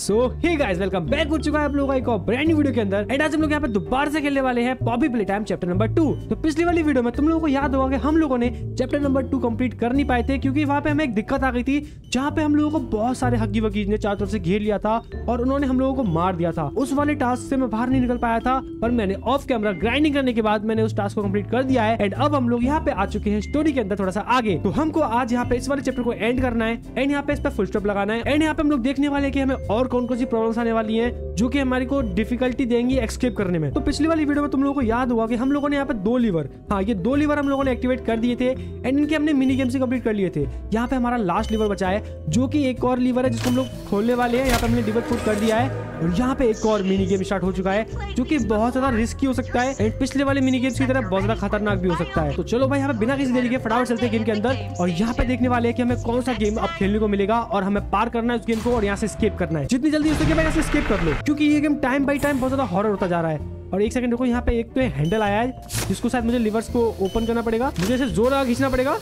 सो hey guys, welcome back हो चुका है आप लोगों का एक और ब्रांड न्यू वीडियो के अंदर। एंड आज हम लोग यहाँ पे दोबारा से खेलने वाले हैं Poppy play time chapter number 2। तो पिछली वाली वीडियो में तुम लोगों को याद होगा कि हम लोगों ने चैप्टर नंबर 2 कंप्लीट कर नहीं पाए थे, क्योंकि वहाँ पे हमें एक दिक्कत आ गई थी जहाँ पे हम लोगों को बहुत सारे हग्गी वगीज ने चारों तरफ से घेर लिया था और उन्होंने हम लोगों को मार दिया था। उस वाले टास्क से मैं बाहर नहीं निकल पाया था, पर मैंने ऑफ कैमरा ग्राइंडिंग करने के बाद मैंने उस टास्क को कम्प्लीट कर दिया है। एंड अब हम लोग यहाँ पे आ चुके हैं स्टोरी के अंदर थोड़ा सा आगे। तो हमको आज यहाँ पे इस वाले चैप्टर को एंड करना है एंड यहाँ पे इस पर फुल स्टॉप लगाना है। एंड यहाँ पे हम लोग देखने वाले की हमें और कौन कौन सी प्रॉब्लम्स आने वाली हैं जो कि हमारे को डिफिकल्टी देंगी एस्केप करने में। तो पिछली वाली वीडियो में तुम लोगों को याद हुआ कि हम लोगों ने यहाँ पे 2 लीवर, हाँ ये 2 लीवर हम लोगों ने एक्टिवेट कर दिए थे एंड इनके हमने मिनी गेम से कंप्लीट कर लिए थे। यहाँ पे हमारा लास्ट लीवर बचा है जो कि एक और लीवर है जिसको हम लोग खोलने वाले हैं। यहाँ पे हमने लीवर पुट कर दिया है और यहाँ पे एक और मिनी गेम स्टार्ट हो चुका है जो कि बहुत ज्यादा रिस्की हो सकता है एंड पिछले वाले मिनी गेम्स की तरह बहुत ज्यादा खतरनाक भी हो सकता है। तो चलो भाई, यहाँ पे बिना किसी देरी के फटाफट चलते हैं गेम के अंदर और यहाँ पे देखने वाले हैं कि हमें कौन सा गेम अब खेलने को मिलेगा और हमें पार करना है उस गेम को और यहाँ से स्केप करना है। जितनी जल्दी हो सके भाई यहाँ से स्केप कर लो, क्योंकि ये गेम टाइम बाई टाइम बहुत ज्यादा हॉरर होता जा रहा है। और एक सेकंड रुको, यहाँ पे एक तो हैंडल आया है जिसको शायद मुझे लिवर्स को ओपन करना पड़ेगा, मुझे इसे जोर लगा खींचना पड़ेगा।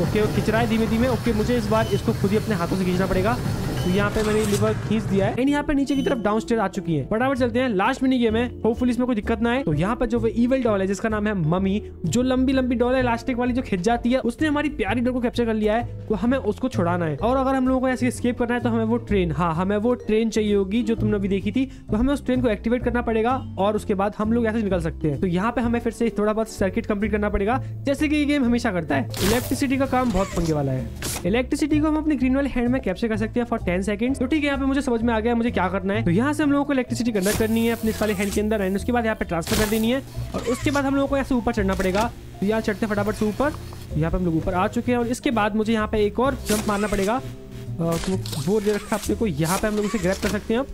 ओके, वो खींच रहा है धीमे धीमे। ओके, मुझे इस बार इसको खुद ही अपने हाथों से खींचना पड़ेगा। तो यहाँ पे मैंने लीवर खींच दिया है एंड यहाँ पे नीचे की तरफ डाउन स्टेयर आ चुकी है। फटाफट चलते हैं, लास्ट मिनी गेम है, होपफुली इसमें कोई दिक्कत ना आए। तो यहाँ पर जो इविल डॉल है जिसका नाम है मम्मी, जो लंबी लंबी डॉल है इलास्टिक वाली जो खिंच जाती है, उसने हमारी प्यारी डॉल को कैप्चर कर लिया है। तो हमें उसको छुड़ाना है और अगर हम लोगों को ऐसे एस्केप करना है तो हमें वो ट्रेन, हाँ हमें वो ट्रेन चाहिए होगी जो तुमने अभी देखी थी। तो हमें उस ट्रेन को एक्टिवेट करना पड़ेगा और उसके बाद हम लोग ऐसे निकल सकते हैं। तो यहाँ पे हमें फिर से थोड़ा बहुत सर्किट कंप्लीट करना पड़ेगा जैसे कि ये गेम हमेशा करता है। इलेक्ट्रिसिटी का काम बहुत पंगे वाला है। इलेक्ट्रिसिटी को हम अपने ग्रीन वाले हैंड में कैप्चर कर सकते हैं 10 सेकंड। तो ठीक है, यहाँ पे मुझे समझ में आ गया मुझे क्या करना है। तो यहाँ से हम लोगों को इलेक्ट्रिसिटी कन्वर्ट करनी है अपने वाले हैंड के अंदर एंड उसके बाद यहाँ पे ट्रांसफर कर देनी है और उसके बाद हम लोगों को यहाँ से ऊपर चढ़ना पड़ेगा। तो यहाँ चढ़ते फटाफट से ऊपर, यहाँ पे हम लोग ऊपर आ चुके हैं और इसके बाद मुझे यहाँ पे एक और जंप मारना पड़ेगा। तो वो दे रखा अपने को, यहाँ पे हम लोग उसे ग्रैब कर सकते हैं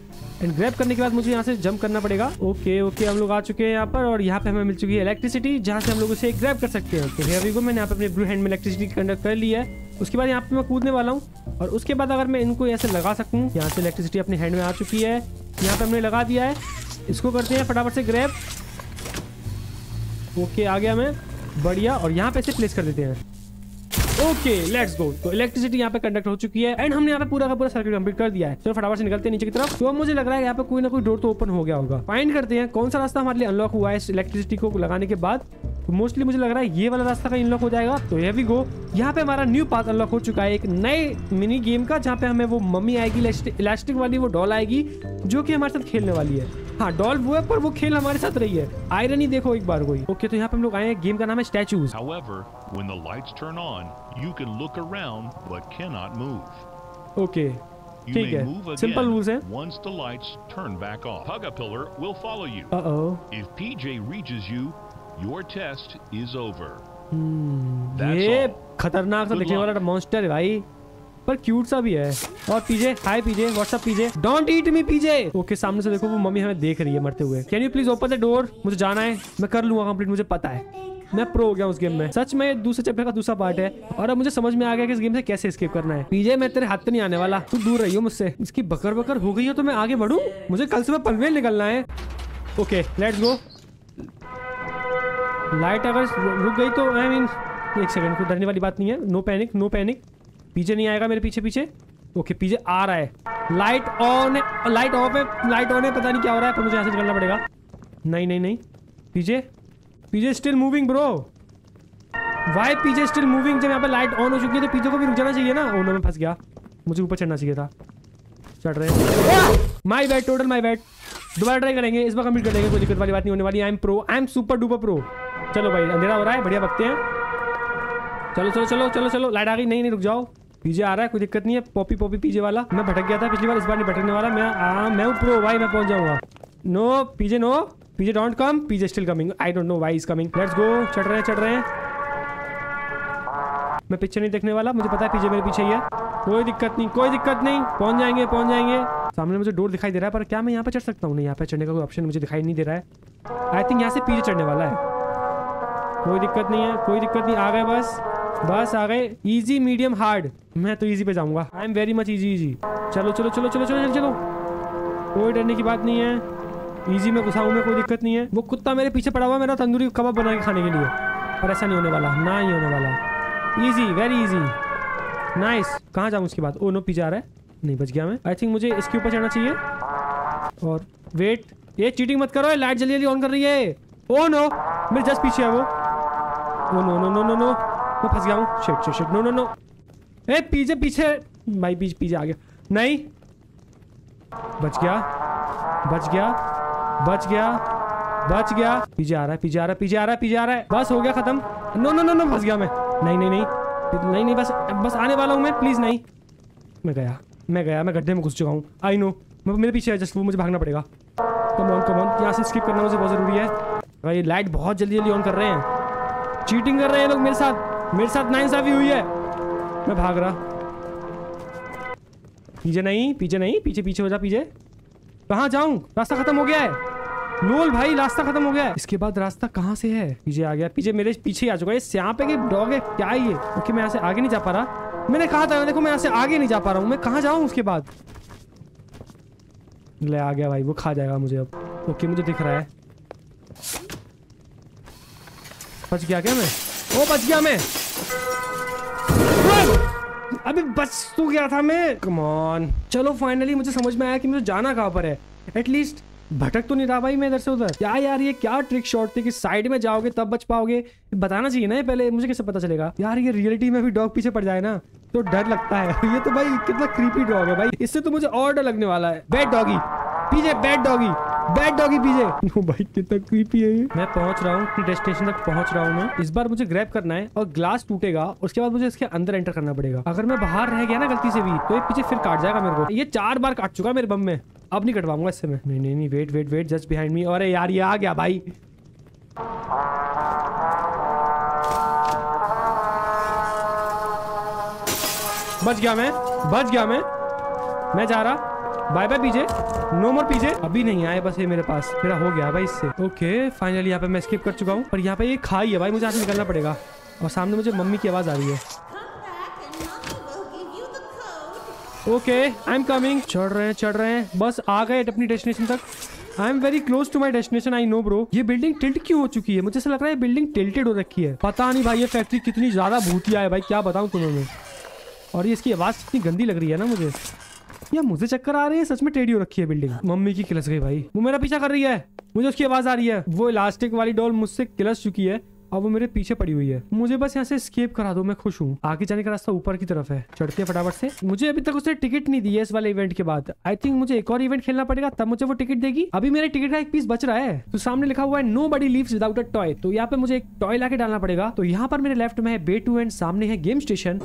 एंड ग्रैब करने के बाद मुझे यहाँ से जंप करना पड़ेगा। ओके ओके, हम लोग आ चुके हैं यहाँ पर और यहाँ पे हमें मिल चुकी है इलेक्ट्रिसिटी जहाँ से हम लोग उसे ग्रैब कर सकते हैं। तो हियर वी गो, मैंने यहाँ पे अपने ब्लू हैंड में इलेक्ट्रिसिटी कंडक्ट कर लिया है। उसके बाद यहाँ पे मैं कूदने वाला हूँ और उसके बाद अगर मैं इनको ऐसे लगा सकूँ, यहाँ से इलेक्ट्रिसिटी अपने हैंड में आ चुकी है, यहाँ पे हमने लगा दिया है। इसको करते हैं फटाफट से ग्रैब। ओके, आ गया मैं, बढ़िया। और यहाँ पे इसे प्लेस कर देते हैं। Okay, let's go. तो इलेक्ट्रिसिटी यहाँ पे कंडक्ट हो चुकी है एंड हमने यहाँ पे पूरा का पूरा सर्किट कंप्लीट कर दिया है। चलो फटाफट से निकलते हैं नीचे की तरफ। तो मुझे लग रहा है यहाँ पे कोई ना कोई डोर तो ओपन हो गया होगा। फाइंड करते हैं कौन सा रास्ता हमारे लिए अनलॉक हुआ है इस इलेक्ट्रिसिटी को लगाने के बाद। तो मोस्टली मुझे लग रहा है ये वाला रास्ता का अनलॉक हो जाएगा। तो ये भी गो, यहाँ पे हमारा न्यू पाथ अनलॉक हो चुका है एक नए मिनी गेम का, जहाँ पे हमें वो मम्मी आएगी इलास्टिक वाली, वो डॉल आएगी जो कि हमारे साथ खेलने वाली है। हाँ, डॉल्फ वो है पर वो खेल हमारे साथ रही है, आयरनी देखो एक बार कोई। ओके, तो यहाँ पे हम लोग आए हैं, गेम का नाम है statues. However, when the lights turn on, you can look around but cannot move. Okay, ठीक है, सिंपल रूल्स हैं। Once the lights turn back on, Hug a Pillar will follow you. If PJ reaches you, your test is over. ये खतरनाक सा दिखने वाला monster है भाई, पर क्यूट सा भी है। और PJ, hi PJ, what's up PJ, don't eat me PJ. Okay, सामने से देखो वो मम्मी हमें देख रही है मरते हुए। Can you please open the door, मुझे जाना है। मैं कर लूंगा कंप्लीट, मुझे पता है, मैं प्रो हो गया उस गेम में। सच में दूसरे चैप्टर का दूसरा पार्ट है और अब मुझे समझ में आ गया कि इस गेम से कैसे एस्केप करना है। पीजे, मैं तेरे हाथ पे नहीं आने वाला, तू दूर रही हो मुझसे। इसकी बकर बकर हो गई हो तो मैं आगे बढ़ूं, मुझे कल सुबह पनवेल निकलना है। Okay, let's go. लाइट अगर रुक गई तो एक सेकंड, कोई डरने वाली बात नहीं है। No panic, no panic. PJ नहीं आएगा मेरे पीछे पीछे। ओके, पीजे आ रहा है। लाइट ऑन है, लाइट ऑफ है, लाइट ऑन है, पता नहीं क्या हो रहा है, पर मुझे यहाँ से निकलना पड़ेगा। नहीं नहीं नहीं, PJ PJ still moving bro, why PJ still moving. जब यहाँ पे लाइट ऑन हो चुकी है तो पीजे को भी रुक जाना चाहिए ना। ओनो, मैं फंस गया, मुझे ऊपर चढ़ना चाहिए था। चढ़ रहे, my bad, total my bad. दोबारा ट्राई करेंगे, इस बार कंप्लीट कर देंगे, कोई दिक्कत वाली बात नहीं होने वाली। I am pro, I am super duper pro. चलो भाई, अंधेरा हो रहा है, बढ़िया भगते हैं। चलो चलो चलो चलो चलो, लाइट आ गई। नहीं नहीं, रुक जाओ, पीजे आ रहा है, कोई दिक्कत नहीं है। पॉपी पॉपी पीजे वाला, मैं भटक गया था पिछली बार, इस बार नहीं भटकने वाला मैं प्रो भाई, मैं पहुंच जाऊंगा। No PJ, no PJ, don't come, PJ still coming, I don't know why is coming. Let's go, चढ़ रहे हैं चढ़ रहे हैं। मैं पीछे नहीं देखने वाला, मुझे पता है पीजे मेरे पीछे ही है, कोई दिक्कत नहीं कोई दिक्कत नहीं, पहुंच जाएंगे पहुंच जाएंगे। सामने मुझे डोर दिखाई दे रहा है, पर क्या मैं यहाँ पे चढ़ सकता हूँ? नहीं, यहाँ पे चढ़ने का कोई ऑप्शन मुझे दिखाई नहीं दे रहा है। आई थिंक यहाँ से पीजे चढ़ने वाला है, कोई दिक्कत नहीं है कोई दिक्कत नहीं। आ गए, बस बस आ गए। ईजी, मीडियम, हार्ड, मैं तो ईजी पे जाऊँगा। I am very much easy easy. चलो चलो चलो चलो चलो चलो, कोई डरने की बात नहीं है, इजी में घुसा हूँ मैं, कोई दिक्कत नहीं है। वो कुत्ता मेरे पीछे पड़ा हुआ है मेरा तंदूरी कबाब बना के खाने के लिए, पर ऐसा नहीं होने वाला, ना ही होने वाला। Easy, very easy, nice. कहाँ जाऊँ उसके बाद? ओ नो, पीजे आ रहा है, नहीं बच गया मैं। आई थिंक मुझे इसके ऊपर चढ़ना चाहिए और वेट, ये चीटिंग मत करो, लाइट जल्दी जल्दी ऑन कर रही है। ओ नो, मेरे जस्ट पीछे है वो। Oh no no no no no, मैं फंस गया हूँ। Shit shit shit, no no no. ए पीजे पीछे, भाई पीजे आ गया। नहीं, बच गया बच गया बच गया बच गया। पीजे आ रहा है पीजे आ रहा है पीजे आ रहा है पीजे आ रहा है। बस हो गया खत्म। नो नो नो नो, फंस गया मैं। नहीं नहीं नहीं नहीं नहीं, बस बस आने वाला हूँ मैं, प्लीज। नहीं, मैं गया मैं गया, मैं गड्ढे में घुस चुका हूँ। आई नो, मेरे पीछे है जस्ट वो, मुझे भागना पड़ेगा। कम ऑन कम ऑन, यहाँ से स्किप करना मुझे बहुत जरूरी है भाई। लाइट बहुत जल्दी जल्दी ऑन कर रहे हैं, चीटिंग कर रहे हैं लोग मेरे साथ। नाइंसाफी हुई है। मैं भाग रहा। पीजे नहीं पीजे नहीं, पीछे पीछे हो जा पीजे। कहाँ जाऊँ, रास्ता खत्म हो गया है। लोल भाई, रास्ता खत्म हो गया है। इसके बाद रास्ता कहाँ से है? पीजे आ गया, पीजे मेरे पीछे आ चुका है। ये स्याप है कि डॉग है, क्या है ये? ओके, मैं यहाँ से आगे नहीं जा पा रहा। मैंने कहा था, देखो मैं यहाँ से आगे नहीं जा पा रहा हूँ। मैं कहाँ जाऊँ उसके बाद? ले आ गया भाई, वो खा जाएगा मुझे अब। ओके, मुझे दिख रहा है। बच गया क्या मैं? ओ बच गया मैं, अभी बस तो गया था मैं। कम ऑन, चलो फाइनली मुझे समझ में आया कि मुझे जाना कहाँ पर है। एटलीस्ट भटक तो नहीं रहा भाई मैं इधर से उधर। क्या यार ये क्या ट्रिक शॉट थी कि साइड में जाओगे तब बच पाओगे? बताना चाहिए ना ये पहले, मुझे कैसे पता चलेगा यार? ये रियलिटी में भी डॉग पीछे पड़ जाए ना तो डर लगता है। ये तो भाई कितना क्रीपी डॉग है भाई, इससे तो मुझे और डर लगने वाला है। Bad doggy PJ, bad doggy, bad doggy PJ. No भाई, कितना क्रीपी है ये। मैं पहुंच रहा हूँ अपनी डेस्टिनेशन तक, पहुंच रहा हूँ मैं। इस बार मुझे ग्रैब करना है और ग्लास टूटेगा, उसके बाद मुझे इसके अंदर एंटर करना पड़ेगा। अगर मैं बाहर रह गया ना गलती से भी, तो ये पीछे फिर काट जाएगा मेरे को। ये 4 बार काट चुका है मेरे बम में, अब नहीं कटवाऊंगा इससे मैं। नहीं नहीं नहीं, wait wait wait, just behind me. अरे यार ये आ गया भाई। बच गया मैं, बच गया मैं। मैं जा रहा, bye bye PJ, no more PJ. अभी नहीं आए, बस ये मेरे पास मेरा हो गया भाई इससे। ओके फाइनली यहाँ पे मैं स्किप कर चुका हूँ, पर यहाँ पे ये खाई है भाई, मुझे यहाँ से निकलना पड़ेगा। और सामने मुझे मम्मी की आवाज़ आ रही है। Okay I am coming. चढ़ रहे हैं चढ़ रहे हैं, बस आ गए अपनी डेस्टिनेशन तक। I am very close to my destination, I know bro. ये बिल्डिंग टिल्ट क्यों हो चुकी है? मुझे ऐसा लग रहा है बिल्डिंग टिल्टेड हो रखी है। पता नहीं भाई, ये फैक्ट्री कितनी ज़्यादा भूतिया है भाई, क्या बताऊँ तुम्हें मैं। और ये इसकी आवाज़ कितनी गंदी लग रही है ना मुझे, या मुझे चक्कर आ रही है सच में। टेढ़ी हो रखी है बिल्डिंग। मम्मी की किलस गई भाई, वो मेरा पीछा कर रही है, मुझे उसकी आवाज आ रही है। वो इलास्टिक वाली डॉल मुझसे किलस चुकी है और वो मेरे पीछे पड़ी हुई है। मुझे बस यहाँ से एस्केप करा दो, मैं खुश हूँ। आगे जाने का रास्ता ऊपर की तरफ है, चढ़ते हैं फटाफट से। मुझे अभी तक उसने टिकट नहीं दी है इस वाले इवेंट के बाद। आई थिंक मुझे एक और इवेंट खेलना पड़ेगा, तब मुझे वो टिकट देगी। अभी मेरे टिकट का एक पीस बच रहा है। तो सामने लिखा हुआ है nobody leaves without a toy, तो यहाँ पे मुझे एक टॉय लाके डालना पड़ेगा। तो यहाँ पर मेरे लेफ्ट में है बे2 एंड सामने है गेम स्टेशन।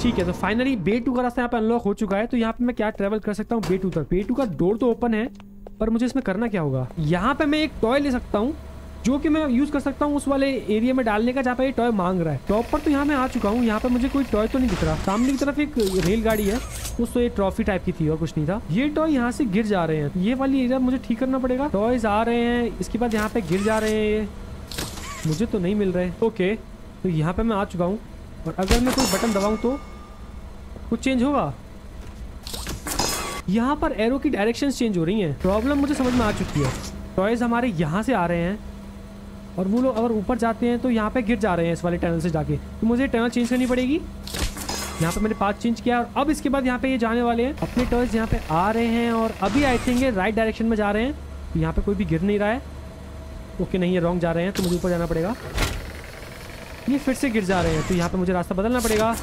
ठीक है, तो फाइनली बे2 का रास्ता यहाँ पे अनलॉक हो चुका है। तो यहाँ पे मैं क्या ट्रेवल कर सकता हूँ बे2 तक? बे2 का डोर तो ओपन है, पर मुझे इसमें करना क्या होगा? यहाँ पे मैं एक टॉय ले सकता हूँ जो कि मैं यूज कर सकता हूँ उस वाले एरिया में डालने का जहाँ पे ये टॉय मांग रहा है। टॉप पर तो यहाँ मैं आ चुका हूँ, यहाँ पे मुझे कोई टॉय तो नहीं दिख रहा। सामने की तरफ एक रेलगाड़ी है, उस तो ये ट्रॉफी टाइप की थी और कुछ नहीं था। ये टॉय यहाँ से गिर जा रहे हैं, ये वाली एरिया मुझे ठीक करना पड़ेगा। टॉयज आ रहे हैं, इसके बाद यहाँ पे गिर जा रहे हैं, ये मुझे तो नहीं मिल रहे। ओके, तो यहाँ पे मैं आ चुका हूँ और अगर मैं कोई बटन दबाऊँ तो कुछ चेंज होगा। यहाँ पर एरो की डायरेक्शंस चेंज हो रही हैं। प्रॉब्लम मुझे समझ में आ चुकी है, टॉयज हमारे यहाँ से आ रहे हैं और वो लोग अगर ऊपर जाते हैं तो यहाँ पे गिर जा रहे हैं इस वाले टनल से जाके। तो मुझे टनल चेंज करनी पड़ेगी। यहाँ पे मैंने पाथ चेंज किया और अब इसके बाद यहाँ पे ये जाने वाले हैं। अपने टॉयज यहाँ पे आ रहे हैं और अभी आई थिंक ये राइट डायरेक्शन में जा रहे हैं। तो यहाँ पे कोई भी गिर नहीं रहा है। ओके नहीं, ये रॉन्ग जा रहे हैं, तो मुझे ऊपर जाना पड़ेगा। ये फिर से गिर जा रहे हैं, तो यहाँ पे मुझे रास्ता बदलना पड़ेगा।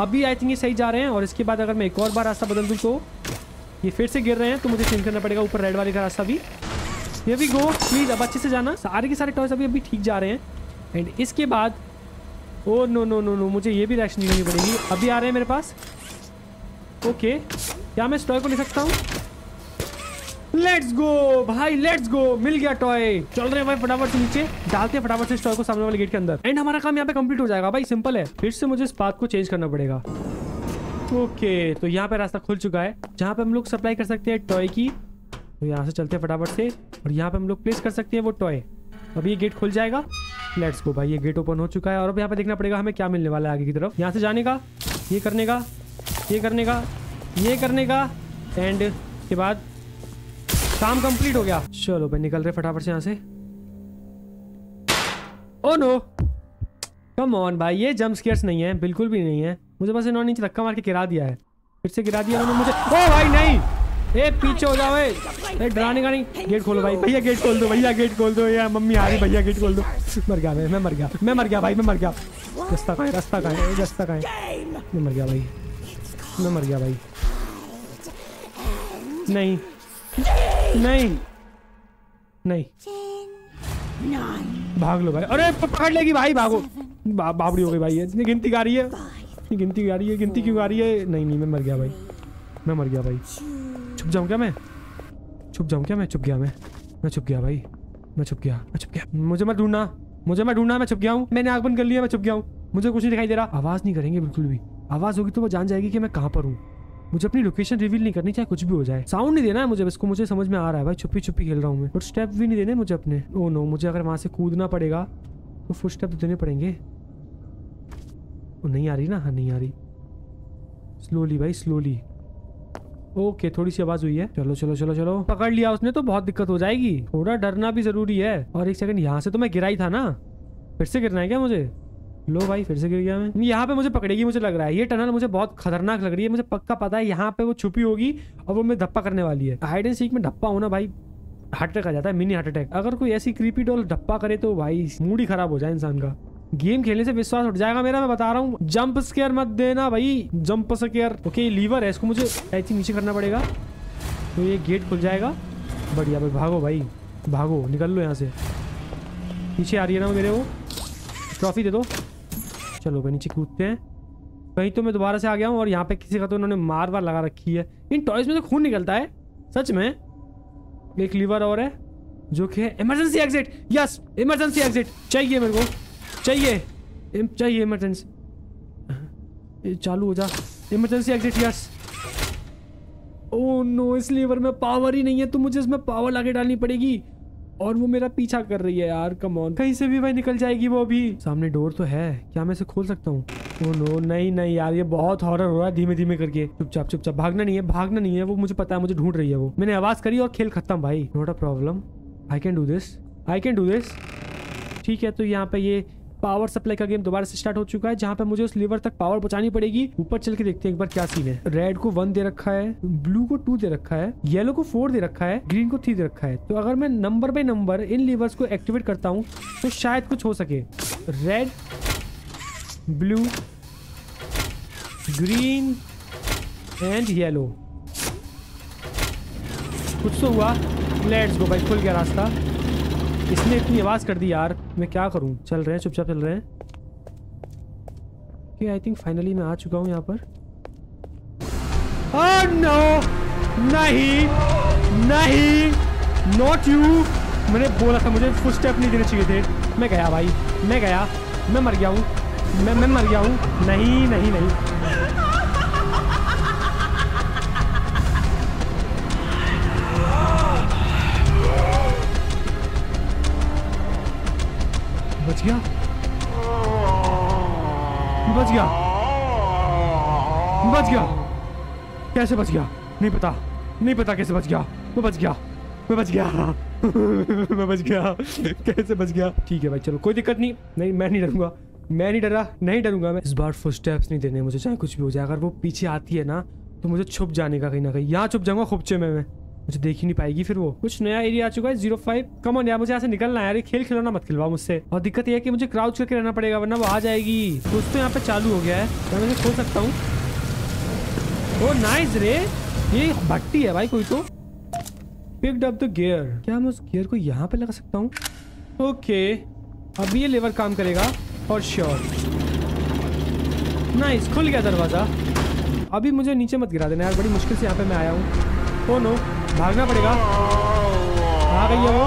अभी आई थिंक ये सही जा रहे हैं और इसके बाद अगर मैं एक और बार रास्ता बदल दूँ तो ये फिर से गिर रहे हैं, तो मुझे चेंज करना पड़ेगा ऊपर रेड वाले का रास्ता भी। ये भी गो प्लीज़, अब अच्छे से जाना। सारे के सारे टॉयज अभी अभी ठीक जा रहे हैं। एंड इसके बाद oh no no no no, मुझे ये भी रिएक्शन लेनी पड़ेगी। अभी आ रहे हैं मेरे पास। ओके, क्या मैं इस टॉय को ले सकता हूँ? लेट्स गो भाई, लेट्स गो, मिल गया टॉय। चल रहे हैं भाई फटाफट से नीचे, डालते हैं फटाफट से टॉय को सामने वाले गेट के अंदर। एंड हमारा काम यहाँ पे कंप्लीट हो जाएगा भाई, सिंपल है। फिर से मुझे इस पाथ को चेंज करना पड़ेगा। ओके, तो यहाँ पे रास्ता खुल चुका है जहाँ पे हम लोग सप्लाई कर सकते हैं टॉय की। तो यहाँ से चलते हैं फटाफट से और यहाँ पे हम लोग प्लेस कर सकते हैं वो टॉय। अब ये गेट खुल जाएगा। लेट्स गो भाई, ये गेट ओपन हो चुका है और अब यहाँ पे देखना पड़ेगा हमें क्या मिलने वाला है आगे की तरफ। यहाँ से जाने का, ये करने का, ये करने का, ये करने का, एंड उसके बाद काम कंप्लीट हो गया। चलो भाई निकल रहे फटाफट से यहाँ से। ओ नो, कम ऑन भाई, ये जंप स्केयर्स नहीं है, बिल्कुल भी नहीं है। मुझे बस इन्होंने नीचे धक्का मार के गिरा दिया है। फिर से गिरा दिया उन्होंने मुझे। ओ भाई नहीं, ए पीछे हो जाओ, ए डराने का नहीं। गेट खोलो भाई, भैया गेट खोल दो, भैया गेट खोल दो, या मम्मी आ रही, भैया गेट खोल दो। मर गया मैं, मर गया, मैं मर गया भाई, मैं मर गया। रास्ता कहाँ है, रास्ता कहाँ है, रास्ता कहाँ है? मैं मर गया भाई, मैं मर गया भाई। नहीं नहीं नहीं, भाग लो भाई। अरे पकड़ लेगी भाई, भागो। बाबड़ी हो गई भाई, इतनी गिनती गा रही है, इतनी गिनती गा रही है, गिनती क्यों गा रही है? नहीं नहीं, मैं मर गया भाई, मैं मर गया भाई। छुप जाऊँ क्या मैं, छुप जाऊँ क्या मैं? छुप गया मैं छुप गया भाई, मैं छुप गया, मैं छुप गया। मुझे मत ढूंढना, मुझे मत ढूंढना, मैं छुप गया हूँ। मैंने आँख बंद कर लिया, मैं छुप गया हूँ, मुझे कुछ नहीं दिखाई दे रहा। आवाज़ नहीं करेंगे बिल्कुल भी, आवाज़ होगी तो वो जान जाएगी कि मैं कहाँ पर हूँ। मुझे अपनी लोकेशन रिवील नहीं करनी, चाहे कुछ भी हो जाए। साउंड नहीं देना है मुझे, इसको मुझे समझ में आ रहा है भाई। छुपी छुपी खेल रहा हूँ मैं, फुट स्टेप भी नहीं देने मुझे अपने। ओ नो, मुझे अगर वहाँ से कूदना पड़ेगा तो फुट स्टेप तो देने पड़ेंगे। वो नहीं आ रही ना, हाँ नहीं आ रही। स्लोली भाई स्लोली, ओके थोड़ी सी आवाज़ हुई है। चलो चलो चलो चलो, पकड़ लिया उसने तो बहुत दिक्कत हो जाएगी, थोड़ा डरना भी ज़रूरी है। और एक सेकेंड, यहाँ से तो मैं गिरा ही था ना, फिर से गिरना है क्या मुझे? लो भाई फिर से गिर गया मैं। यहाँ पे मुझे पकड़ेगी मुझे लग रहा है, ये टनल मुझे बहुत खतरनाक लग रही है। मुझे पक्का पता है यहाँ पे वो छुपी होगी और वो मैं धप्पा करने वाली है। हाइड एंड सीक में धप्पा होना भाई, हार्ट अटैक आ जाता है, मिनी हार्ट अटैक। अगर कोई ऐसी क्रीपी डॉल धप्पा करे तो भाई मूड ही खराब हो जाए इंसान का। गेम खेलने से विश्वास उठ जाएगा मेरा, मैं बता रहा हूँ। जंप स्केयर मत देना भाई, जंप स्केयर। ओके लीवर है, इसको मुझे आई थिंक नीचे करना पड़ेगा तो ये गेट खुल जाएगा। बढ़िया भाई, भागो भाई भागो, निकल लो यहाँ से। नीचे आ रही है ना मेरे, वो ट्रॉफी दे दो। चलो भाई नीचे कूदते हैं। कहीं तो मैं दोबारा से आ गया हूँ, और यहाँ पे किसी का तो उन्होंने मार वार लगा रखी है। इन टॉयज में तो खून निकलता है सच में। एक लीवर और है जो कि है emergency exit. Yes emergency exit चाहिए मेरे को, चाहिए चाहिए इमरजेंसी, चालू हो जा emergency exit. Yes oh no, इस लीवर में पावर ही नहीं है तो मुझे इसमें पावर लाके डालनी पड़ेगी। और वो मेरा पीछा कर रही है यार, कम ऑन, कहीं से भी भाई निकल जाएगी वो अभी। सामने डोर तो है क्या, मैं इसे खोल सकता हूँ? ओह नो, नहीं नहीं यार ये बहुत हॉरर हो रहा है। धीमे धीमे करके, चुपचाप चुपचाप, भागना नहीं है, भागना नहीं है। वो मुझे पता है मुझे ढूंढ रही है वो। मैंने आवाज़ करी और खेल खत्म भाई, not a problem, I can do this, I can do this. ठीक है, तो यहाँ पे ये पावर सप्लाई का गेम दोबारा से स्टार्ट हो चुका है, जहाँ पे मुझे उस लीवर तक पावर पहुंचानी पड़ेगी। ऊपर चल के देखते हैं एक बार क्या सीन है। रेड को 1 दे रखा है, ब्लू को 2 दे रखा है, येलो को 4 दे रखा है, ग्रीन को 3 दे रखा है। तो अगर मैं नंबर बाय नंबर इन लीवर्स को एक्टिवेट करता हूँ तो शायद कुछ हो सके। Red, blue, green and yellow. कुछ तो हुआ, लेट्स गो भाई, खुल गया रास्ता। इसने इतनी आवाज़ कर दी यार, मैं क्या करूं? चल रहे हैं चुपचाप, चल रहे हैं कि आई थिंक फाइनली मैं आ चुका हूं यहाँ पर। ओह नो, नहीं नहीं, नॉट यू। मैंने बोला था मुझे फुट स्टेप नहीं देने चाहिए थे। मैं गया भाई, मैं गया, मैं मर गया हूँ, मैं मर गया हूँ। नहीं नहीं नहीं, बच गया, बच गया, बच गया। कैसे बच गया नहीं पता, नहीं पता कैसे बच गया। मैं बच गया, मैं बच गया, मैं बच गया, कैसे बच गया। ठीक है भाई चलो, कोई दिक्कत नहीं, नहीं मैं नहीं डरूंगा, मैं नहीं डरा, नहीं डरूंगा मैं इस बार। फुट स्टेप्स नहीं देने मुझे, चाहे कुछ भी हो जाए। अगर वो पीछे आती है ना तो मुझे छुप जाने का, कहीं ना कहीं यहाँ छुप जाऊंगा खुपचे में, मैं मुझे देख ही नहीं पाएगी फिर वो। कुछ नया एरिया आ चुका है 05। कम ऑन यार, मुझे यहाँ से निकलना है यार, खेल खिलौना मत खिलवाओ मुझसे। और दिक्कत यह है कि मुझे क्राउच करके रहना पड़ेगा वरना वो आ जाएगी। कुछ तो यहाँ पे चालू हो गया है, क्या मैं खोल सकता हूँ? ओ नाइस रे, ये भट्टी है भाई कोई तो। पिक्ड अप द गियर, क्या मैं उस गियर को यहाँ पे लगा सकता हूँ? ओके अब ये लेवर काम करेगा और श्योर। नाइस, खुल गया दरवाजा। अभी मुझे नीचे मत गिरा देना यार, बड़ी मुश्किल से यहाँ पे मैं आया हूँ। ओ नो, भागना पड़ेगा। आ गई है वो,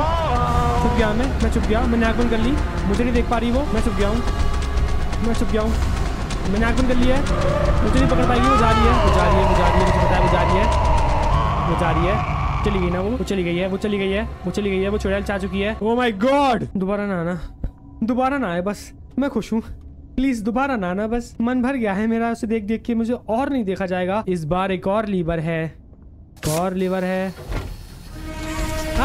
छुप गया मैं छुप गया। मैंने आँख बंद कर ली, मुझे नहीं देख पा रही वो। मैं छुप गया हूँ, मैं छुप गया हूँ। मैंने आँख बंद कर ली है, मुझे नहीं पकड़ पाएगी। वो जा रही है, वो जा रही है, वो जा रही है, मुझे पता है वो जा रही है, वो जा रही है। चली गई ना वो चली गई है, वो चली गई है, वो चली गई है, वो चुड़ैल चाह चुकी है। ओ माई गॉड, दोबारा ना आना, दोबारा ना आए बस, मैं खुश हूँ। प्लीज दोबारा ना आना बस, मन भर गया है मेरा उसे देख देख के। मुझे और नहीं देखा जाएगा इस बार। एक और लीवर है, और लीवर है।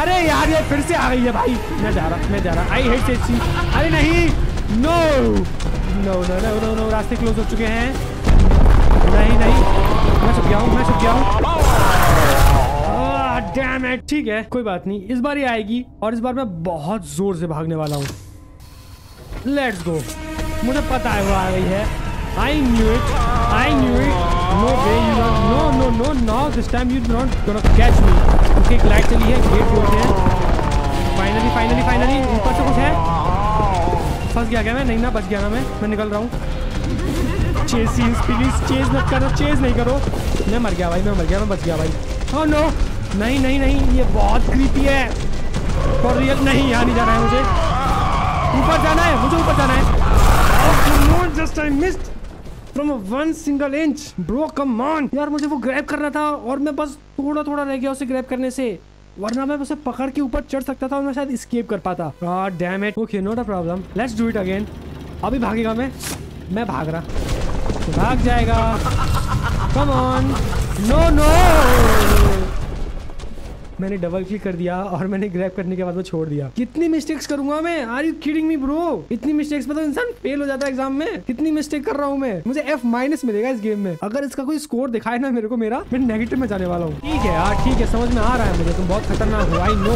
अरे यार ये फिर से आ गई है भाई, मैं जा रहा, मैं जा रहा। आई हेट सी, अरे नहीं, no no no no no, रास्ते क्लोज हो चुके हैं। नहीं नहीं, मैं मैं छुप गया हूँ। डैम इट, ठीक है कोई बात नहीं, इस बार ये आएगी और इस बार मैं बहुत जोर से भागने वाला हूँ। लेट्स गो, मुझे पता है वो आ गई है। I knew it. No way, you know, no, this time you're not gonna catch me. Okay, light चली है, गेट खोलते हैं। फाइनली ऊपर से कुछ है। फंस गया क्या मैं? नहीं ना, बच गया ना मैं निकल रहा हूँ। चेसिंग प्लीज, चेज नहीं करो। मैं मर गया भाई, मैं बच गया भाई। Oh no, नहीं, ये बहुत क्रीपी है। For real, नहीं यहाँ नहीं जाना है मुझे। ऊपर जाना है। Oh, just I missed. From a one single inch, bro, come on. यार मुझे वो ग्रैब करना था और मैं बस थोड़ा रह गया उसे ग्रैब करने से, वरना मैं उसे पकड़ के ऊपर चढ़ सकता था और मैं शायद एस्केप कर पाता। God damn it. Okay, not a problem. Let's do it again. अभी भागेगा मैं भाग रहा, भाग जाएगा। Come on. No. मैंने डबल क्लिक कर दिया और मैंने ग्रैब करने के बाद वो छोड़ दिया। कितनी मिस्टेक्स करूंगा मैं? Are you kidding me bro? इतनी मिस्टेक्स मतलब इंसान फेल हो जाता है एग्जाम में। कितनी मिस्टेक कर रहा हूँ मैं। मुझे F- मिलेगा इस गेम में। अगर इसका कोई स्कोर दिखाए ना मेरे को, मैं नेगेटिव में जाने वाला हूँ। ठीक है यार, ठीक है, समझ में आ रहा है मुझे, तुम बहुत खतरनाक हो, आई नो,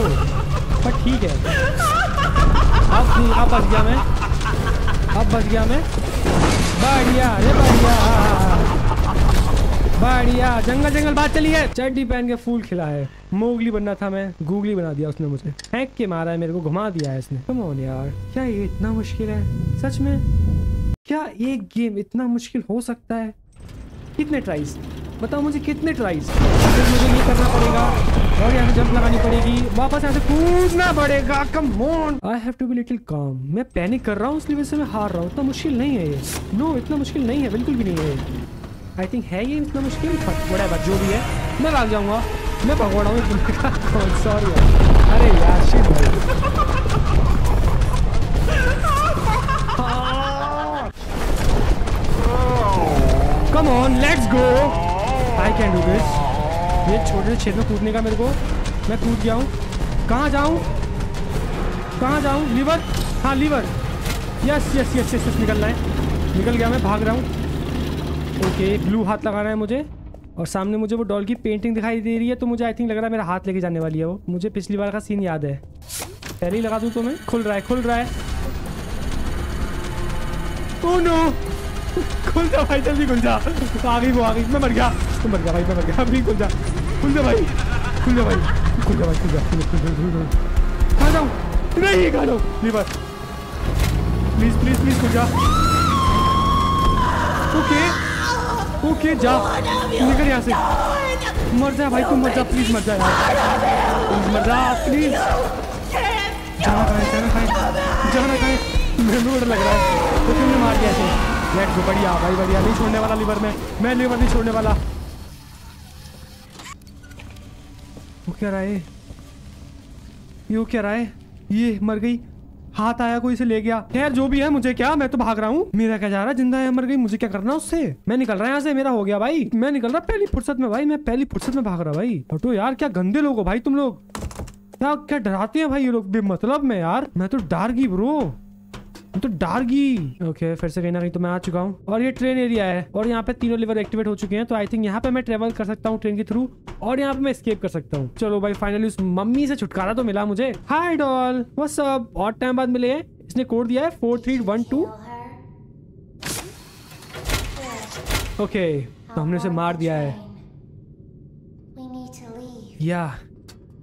बट ठीक है। अब बच गया मैं। बढ़िया, जंगल बात चली है। चड्डी पहन के फूल खिला है। मोगली बनना था मैं, गूगली बना दिया उसने मुझे। फेंक के मारा है मेरे को, घुमा दिया है इसने। कम ऑन यार, क्या ये इतना मुश्किल है सच में? क्या ये गेम इतना मुश्किल हो सकता है? कितने ट्राइज बताओ मुझे, कितने ट्राइज? फिर मुझे ये करना पड़ेगा और यहाँ से जंप लगानी पड़ेगी, वापस यहाँ से कूदना पड़ेगा। Come on, I have to be little calm. मैं पैनिक कर रहा हूँ, इसलिए वैसे मैं हार रहा हूँ। इतना मुश्किल नहीं है ये, नो इतना मुश्किल नहीं है, बिल्कुल भी नहीं है। आई थिंक है ये इतना मुश्किल, बट जो भी है मैं भाग जाऊंगा। मैं भगवाड़ा हूँ, सॉरी। अरे यार शिट भाई, come on let's go, I can do this. ये छोटे से छेद में कूदने का मेरे को, मैं कूद गया हूँ। कहाँ जाऊँ? लीवर, हाँ लीवर, यस, निकलना है। निकल गया, मैं भाग रहा हूँ। ओके, ब्लू हाथ लगाना है मुझे और सामने मुझे वो डॉल की पेंटिंग दिखाई दे रही है, तो मुझे आई थिंक लग रहा है मेरा हाथ लेके जाने वाली है वो। मुझे पिछली बार का सीन याद है, पहले ही लगा दूँ तो मैं। खुल रहा है। ओह नो, खुल जा भाई, जल्दी खुल जा। आ गई, मैं मर गया। तो मर गया भाई। अभी खुल जा भाई। खा जाऊँ? नहीं खा जाऊँ। प्लीज़ खुल जा। ओके, जा, निकल यहाँ से। मर जा भाई तू, प्लीज मर जा यार, प्लीज। जाना कहे। मेरे को डर लग रहा है, तो तुमने मार दिया ऐसे। लेट्स गो, बढ़िया। नहीं छोड़ने वाला लीवर में, मैं लीवर नहीं छोड़ने वाला। वो क्या रहा है? ये मर गई, हाथ आया, कोई इसे ले गया। खैर जो भी है, मुझे क्या, मैं तो भाग रहा हूँ। मेरा क्या जा रहा है, जिंदा है मर गई, मुझे क्या करना उससे। मैं निकल रहा है यहाँ से, मेरा हो गया भाई। मैं निकल रहा पहली फुर्सत में भाग रहा भाई। हटो यार, क्या गंदे लोग हो भाई तुम लोग। क्या डराते हैं भाई ये लोग बेमतलब में यार। मैं तो डर गई ब्रो, तो डर गई। ओके, फिर से कहीं ना कहीं तो मैं आ चुका हूँ और ये ट्रेन एरिया है और यहाँ पे तीनों लीवर एक्टिवेट हो चुके हैं, तो आई थिंक यहाँ पे मैं ट्रेवल कर सकता हूँ ट्रेन के थ्रू और यहाँ पे मैं एस्केप कर सकता हूँ। चलो भाई, फाइनली उस मम्मी से छुटकारा तो मिला मुझे। Hi doll, what's up. बहुत टाइम बाद मिले हैं। इसने कोड दिया है 4312। ओके, तो हमने उसे मार दिया है। या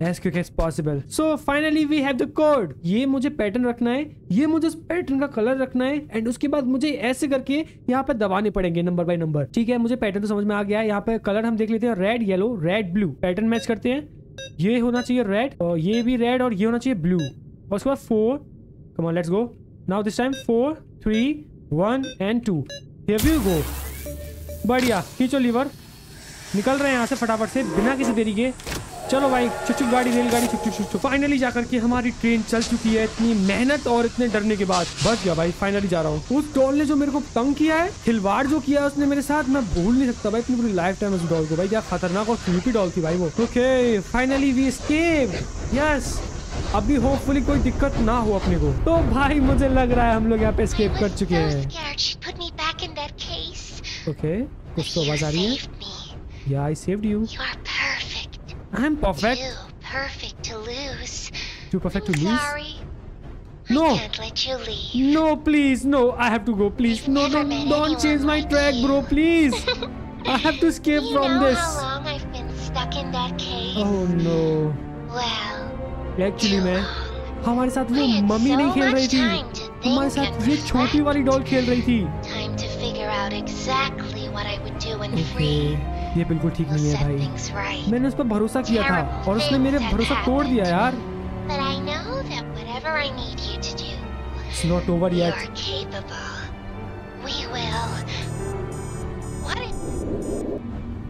As quick as possible. So finally we have the code. ये मुझे पैटर्न रखना है, ये मुझे उस पैटर्न का कलर रखना है एंड उसके बाद मुझे ऐसे करके यहाँ पे दबाने पड़ेंगे नंबर बाय नंबर। ठीक है, मुझे पैटर्न तो समझ में आ गया है। यहाँ पे कलर हम देख लेते हैं, red yellow red blue. Pattern match करते हैं, ये होना चाहिए रेड और ये भी रेड और ये होना चाहिए ब्लू। और उसके बाद 4, come on let's go now this time. 4, 3, 1 and 2, here we go. बढ़िया, खींचो लीवर, निकल रहे हैं यहाँ से फटाफट से बिना किसी देरी के। चलो भाई, चुक गाड़ी, रेलगाड़ी चुक। फाइनली जाकर के हमारी ट्रेन चल चुकी है, इतनी मेहनत और इतने डरने के बाद। बच गया भाई, फाइनली जा रहा हूँ। उस डॉल ने जो मेरे को तंग किया है, खिलवाड़ जो किया उसने मेरे साथ, मैं भूल नहीं सकता भाई अपनी पूरी लाइफ टाइम उस डॉल को भाई। क्या खतरनाक और क्रीपी डॉल थी भाई वो। Okay, finally we escaped. Yes, अभी होपफुली कोई दिक्कत ना हो अपने को। तो भाई मुझे लग रहा है हम लोग यहाँ पे एस्केप कर चुके हैं। ओके, कुछ तो आवाज आ रही है। Yeah, I saved you. You are perfect. I'm perfect. Too perfect to lose. Too perfect to lose? Sorry. No. I can't let you leave. No, please. No, I have to go. Please. No, no, don't change my track, bro. Please. I have to escape from this. You know how long I've been stuck in that cave? Oh, no. Well, actually, man. हमारे साथ वो mummy नहीं खेल रही थी, हमारे साथ ये छोटी वाली डॉल खेल रही थी। ये बिल्कुल ठीक नहीं है भाई। मैंने उस पर भरोसा किया था और उसने मेरे भरोसा तोड़ दिया यार। It's not over yet.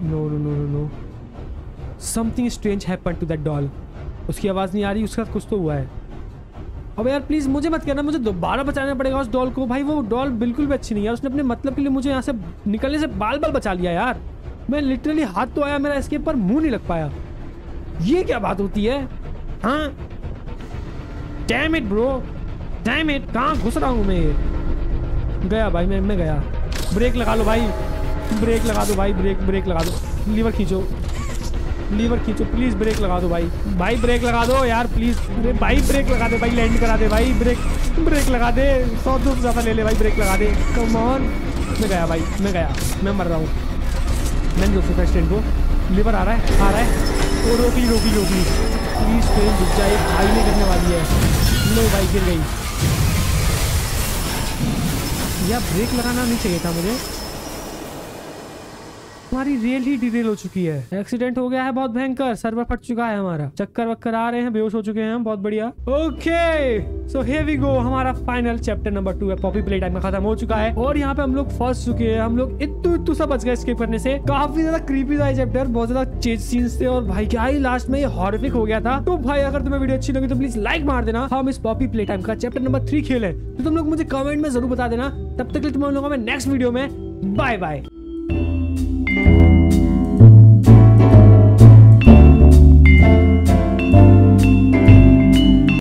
No, no, no, no, no. Something strange happened to that doll. उसकी आवाज़ नहीं आ रही, उसके साथ कुछ तो हुआ है। अब यार प्लीज़ मुझे मत कहना, मुझे दोबारा बचाना पड़ेगा उस डॉल को। भाई वो डॉल बिल्कुल भी अच्छी नहीं है, उसने अपने मतलब के लिए मुझे यहाँ से निकलने से बाल बाल बचा लिया यार। मैं लिटरली हाथ तो आया मेरा इसके पर, मुंह नहीं लग पाया। ये क्या बात होती है? हाँ damn it bro, damn it, कहाँ घुस रहा हूँ मैं? गया भाई, मैं गया। ब्रेक लगा लो भाई, ब्रेक लगा दो भाई, ब्रेक लगा दो, लीवर खींचो प्लीज़, ब्रेक लगा दो भाई, ब्रेक लगा दो यार प्लीज़, भाई ब्रेक लगा दे भाई, लैंड करा दे भाई, ब्रेक लगा दे, 100-200 ज़्यादा ले ले भाई, ब्रेक लगा दे, कम ऑन। मैं गया भाई, मैं मर रहा हूँ। मैंने रोक रखा ट्रेन को, लीवर आ रहा है और रोकी प्लीज़ ट्रेन रुक जाए, भाई नहीं करने वाली है। लो भाई गिर गई यार, ब्रेक लगाना नहीं चाहिए था मुझे। हमारी रेल ही डिरेल हो चुकी है, एक्सीडेंट हो गया है बहुत भयंकर, सर्वर फट चुका है हमारा, चक्कर वक्कर आ रहे हैं, बेहोश हो चुके हैं हम। बहुत बढ़िया। Okay so here we go, हमारा फाइनल चैप्टर नंबर 2 है, पॉपी प्ले टाइम में खत्म हो चुका है और यहाँ पे हम लोग फंस चुके हैं। हम लोग इतू सा बच गए स्केप करने से। काफी ज्यादा क्रीपी था चैप्टर, बहुत ज्यादा चेज सीन्स थे और भाई क्या ही लास्ट में ये हॉरिफिक हो गया था। तो भाई अगर तुम्हें वीडियो अच्छी लगी तो प्लीज लाइक मार देना। हम इस पॉपी प्ले टाइम का चैप्टर नंबर 3 खेले तो तुम लोग मुझे कमेंट में जरूर बता देना। तब तक के लिए तुम लोगों में नेक्स्ट वीडियो में बाय बाय।